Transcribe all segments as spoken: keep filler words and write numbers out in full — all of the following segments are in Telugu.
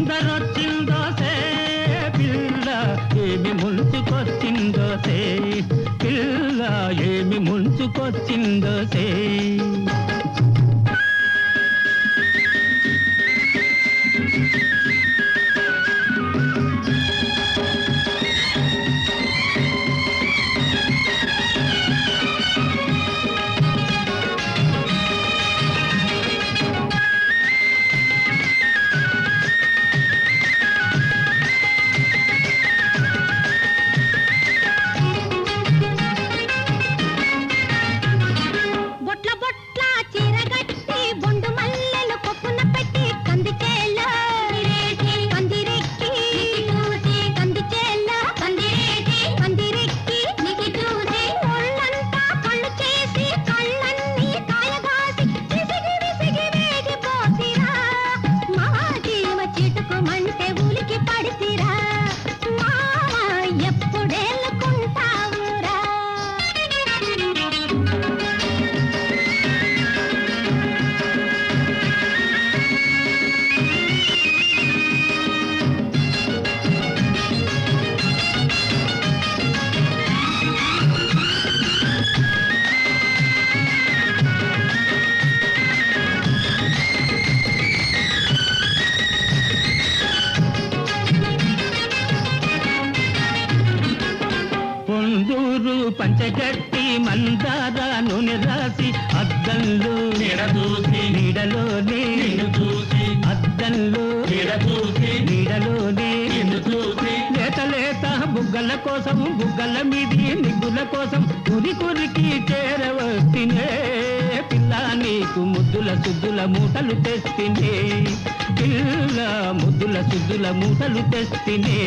ఎందరొచ్చిందోసే పిల్ల ఏమి ముంచుకొచ్చిందోసే పిల్ల ఏమి ముంచుకొచ్చిందోసే పంచగట్టి మందార నూనె రాసి అద్దంలో నీడలోనే అద్దంలో నీడలోనే లేత లేత బుగ్గల కోసం బుగ్గల మీది నిగ్గుల కోసం ఉరి కురికి చేరవచ్చినే పిల్ల నీకు ముద్దుల సుద్దుల మూటలు తెస్తినే పిల్ల ముద్దుల సుద్దుల మూటలు తెస్తినే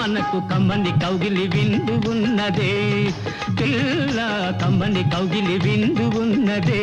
మనకు కమ్మని కౌగిలి విందు ఉన్నదే పిల్ల కమ్మని కౌగిలి విందు ఉన్నదే.